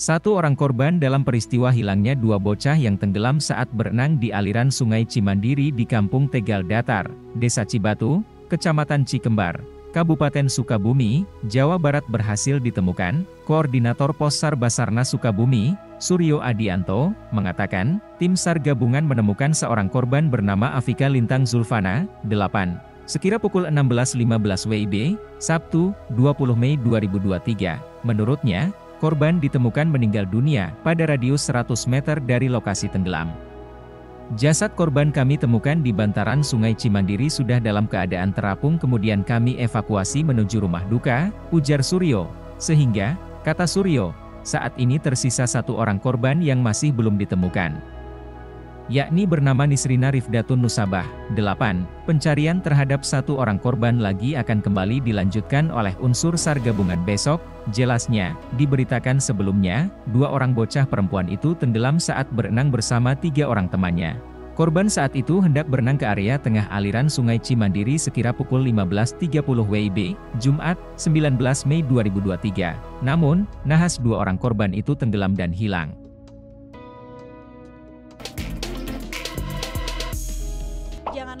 Satu orang korban dalam peristiwa hilangnya dua bocah yang tenggelam saat berenang di aliran Sungai Cimandiri di Kampung Tegal Datar, Desa Cibatu, Kecamatan Cikembar, Kabupaten Sukabumi, Jawa Barat berhasil ditemukan. Koordinator Pos Sar Basarnas Sukabumi, Suryo Adianto, mengatakan, tim SAR gabungan menemukan seorang korban bernama Afika Lintang Zulfana, 8, sekira pukul 16.15 WIB, Sabtu, 20 Mei 2023. Menurutnya, korban ditemukan meninggal dunia pada radius 100 meter dari lokasi tenggelam. Jasad korban kami temukan di bantaran Sungai Cimandiri sudah dalam keadaan terapung, kemudian kami evakuasi menuju rumah duka, ujar Suryo. Sehingga, kata Suryo, saat ini tersisa satu orang korban yang masih belum ditemukan, yakni bernama Nisrina Rifdhatun Nusabah, 8. Pencarian terhadap satu orang korban lagi akan kembali dilanjutkan oleh unsur SAR gabungan besok, jelasnya. Diberitakan sebelumnya, dua orang bocah perempuan itu tenggelam saat berenang bersama 3 orang temannya. Korban saat itu hendak berenang ke area tengah aliran Sungai Cimandiri sekira pukul 15.30 WIB, Jumat, 19 Mei 2023. Namun, nahas dua orang korban itu tenggelam dan hilang. Jangan